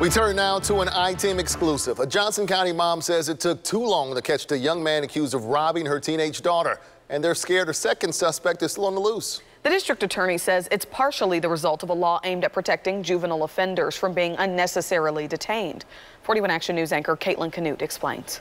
We turn now to an I-Team exclusive. A Johnson County mom says it took too long to catch the young man accused of robbing her teenage daughter, and they're scared a second suspect is still on the loose. The district attorney says it's partially the result of a law aimed at protecting juvenile offenders from being unnecessarily detained. 41 Action News anchor Caitlin Canute explains.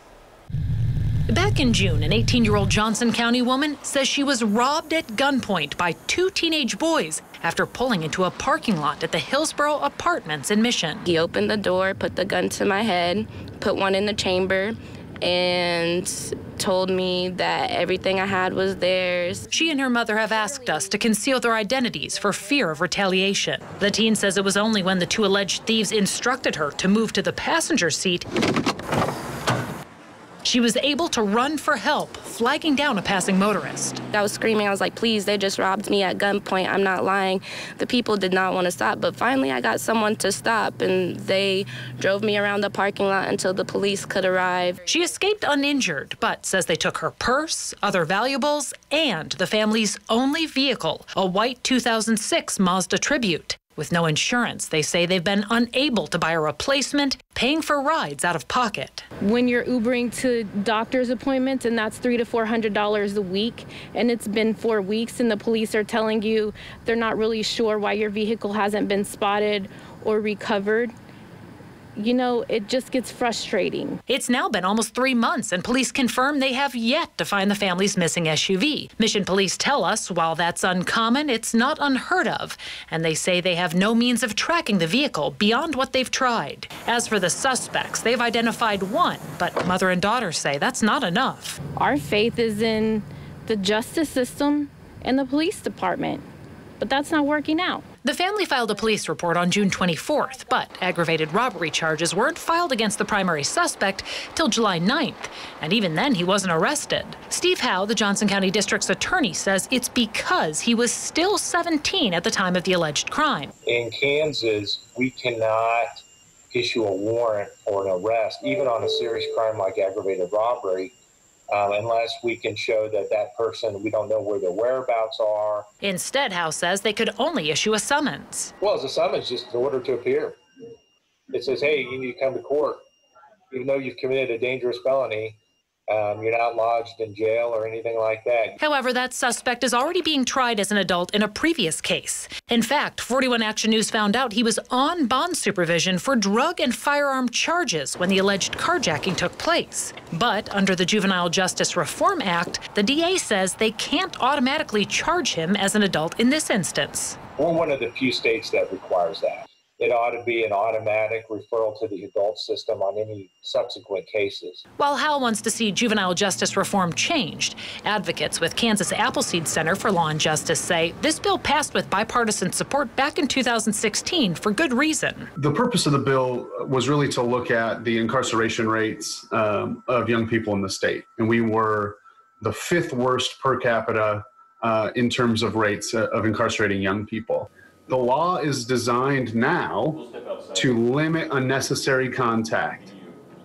Back in June, an 18-year-old Johnson County woman says she was robbed at gunpoint by two teenage boys after pulling into a parking lot at the Hillsboro Apartments in Mission. He opened the door, put the gun to my head, put one in the chamber, and told me that everything I had was theirs. She and her mother have asked us to conceal their identities for fear of retaliation. The teen says it was only when the two alleged thieves instructed her to move to the passenger seat she was able to run for help, flagging down a passing motorist. I was screaming. I was like, please, they just robbed me at gunpoint. I'm not lying. The people did not want to stop, but finally I got someone to stop, and they drove me around the parking lot until the police could arrive. She escaped uninjured, but says they took her purse, other valuables, and the family's only vehicle, a white 2006 Mazda Tribute. With no insurance, they say they've been unable to buy a replacement, paying for rides out of pocket. When you're Ubering to doctor's appointments, and that's $300 to $400 a week, and it's been 4 weeks, and the police are telling you they're not really sure why your vehicle hasn't been spotted or recovered, you know, it just gets frustrating. It's now been almost 3 months, and police confirm they have yet to find the family's missing SUV. Mission police tell us while that's uncommon, it's not unheard of, and they say they have no means of tracking the vehicle beyond what they've tried. As for the suspects, they've identified one, but mother and daughter say that's not enough. Our faith is in the justice system and the police department, but that's not working out. The family filed a police report on June 24th, but aggravated robbery charges weren't filed against the primary suspect till July 9th, and even then he wasn't arrested. Steve Howe, the Johnson County District's attorney, says it's because he was still 17 at the time of the alleged crime. In Kansas, we cannot issue a warrant or an arrest, even on a serious crime like aggravated robbery, unless we can show that that person, we don't know where their whereabouts are. Instead, Howe says they could only issue a summons. Well, it's a summons, just an order to appear. It says, hey, you need to come to court. Even though you've committed a dangerous felony, you're not lodged in jail or anything like that. However, that suspect is already being tried as an adult in a previous case. In fact, 41 Action News found out he was on bond supervision for drug and firearm charges when the alleged carjacking took place. But under the Juvenile Justice Reform Act, the DA says they can't automatically charge him as an adult in this instance. We're one of the few states that requires that. It ought to be an automatic referral to the adult system on any subsequent cases. While Howe wants to see juvenile justice reform changed, advocates with Kansas Appleseed Center for Law and Justice say this bill passed with bipartisan support back in 2016 for good reason. The purpose of the bill was really to look at the incarceration rates of young people in the state. And we were the 5th worst per capita in terms of rates of incarcerating young people. The law is designed now to limit unnecessary contact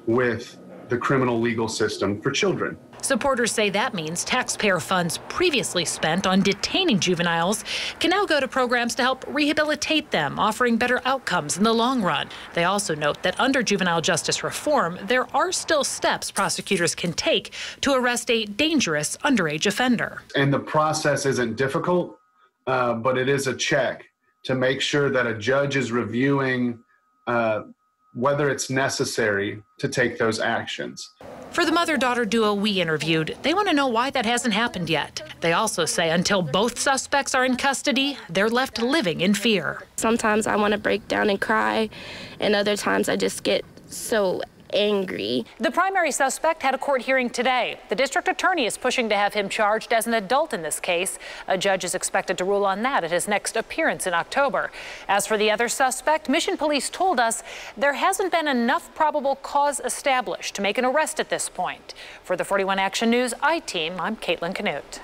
with the criminal legal system for children. Supporters say that means taxpayer funds previously spent on detaining juveniles can now go to programs to help rehabilitate them, offering better outcomes in the long run. They also note that under juvenile justice reform, there are still steps prosecutors can take to arrest a dangerous underage offender. And the process isn't difficult, but it is a check to make sure that a judge is reviewing whether it's necessary to take those actions. For the mother-daughter duo we interviewed, they want to know why that hasn't happened yet. They also say until both suspects are in custody, they're left living in fear. Sometimes I want to break down and cry, and other times I just get so angry. The primary suspect had a court hearing today. The district attorney is pushing to have him charged as an adult in this case. A judge is expected to rule on that at his next appearance in October. As for the other suspect, Mission police told us there hasn't been enough probable cause established to make an arrest at this point. For the 41 Action News I-Team, I'm Caitlin Canute.